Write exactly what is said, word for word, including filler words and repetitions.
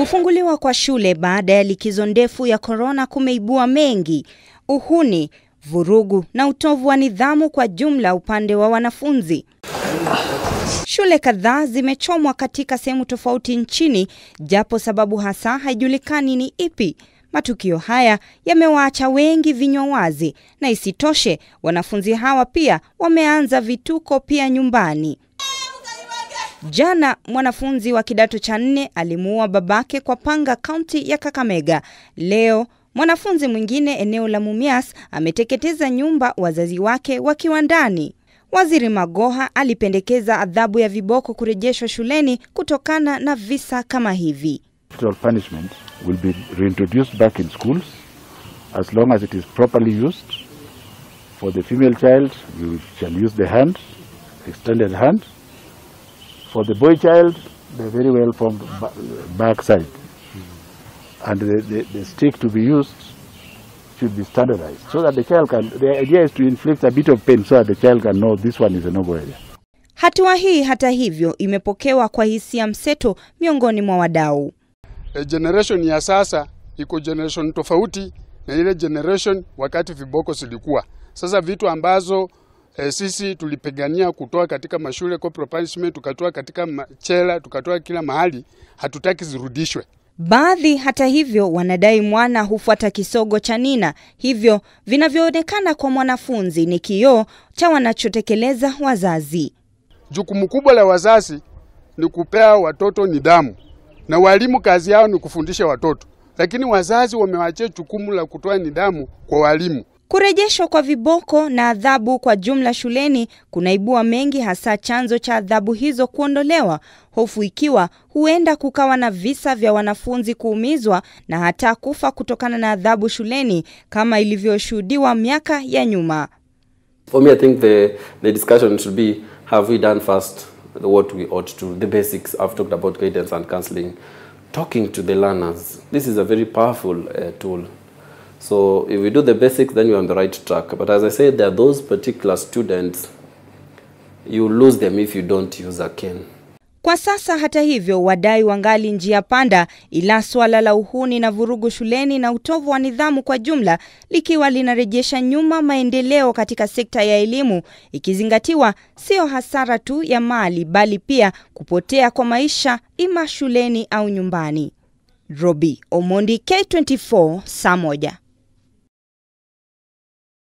Kufunguliwa kwa shule baada ya likizo ndefu ya korona kumeibua mengi: uhuni, vurugu na utovu wa nidhamu kwa jumla upande wa wanafunzi. Shule kadhaa zimechomwa katika sehemu tofauti nchini, japo sababu hasa haijulikani ni ipi. Matukio haya yamewaacha wengi vinywa wazi, na isitoshe wanafunzi hawa pia wameanza vituko pia nyumbani. Jana mwanafunzi wa kidato cha nne alimuua babake kwa panga kaunti ya Kakamega. Leo mwanafunzi mwingine eneo la Mumias ameteketeza nyumba wazazi wake wakiwa ndani. Waziri Magoha alipendekeza adhabu ya viboko kurejeshwa shuleni kutokana na visa kama hivi. Punishment will be reintroduced back in schools as long as it is properly used. For the female child, we shall use the hand, extended hand. For the boy child, the very well formed backside. And the, the, the stick to be used should be standardized so that the child can, the idea is to inflict a bit of pain so that the child can know this one is a noble idea. Hatua hii hata hivyo imepokewa kwa hisia mseto miongoni mwa wadau. E generation ya sasa iko generation tofauti na ile generation wakati viboko silikuwa. Sasa vitu ambazo e, sisi tulipigania kutoa katika mashule, corporal punishment, tukatoa katika machela, tukatoa kila mahali, hatutaki zirudishwe. Baadhi hata hivyo wanadai mwana hufuata kisogo cha nina, hivyo vinavyoonekana kwa mwanafunzi ni kioo cha wanachotekeleza wazazi. Jukumu kubwa la wazazi ni kupea watoto nidhamu, na walimu kazi yao ni kufundisha watoto, lakini wazazi wamewaachia jukumu la kutoa nidhamu kwa walimu. Kurejeshwa kwa viboko na adhabu kwa jumla shuleni kunaibua mengi, hasa chanzo cha adhabu hizo kuondolewa, hofu ikiwa huenda kukawa na visa vya wanafunzi kuumizwa na hata kufa kutokana na adhabu shuleni kama ilivyoshuhudiwa miaka ya nyuma. For me, I think the the discussion should be, have we done first what we ought to, the basics. I've talked about guidance and counseling, talking to the learners. This is a very powerful uh, tool. So if we do the basics, then you're on the right track. But as I said, there are those particular students, you lose them if you don't use a cane. Kwa sasa hata hivyo wadai wangali njia panda, ila swala la uhuni na vurugu shuleni na utovu wa nidhamu kwa jumla likiwa linarejesha nyuma maendeleo katika sekta ya elimu, ikizingatiwa sio hasara tu ya mali bali pia kupotea kwa maisha ima shuleni au nyumbani. Robi Omondi, K twenty-four, saa moja.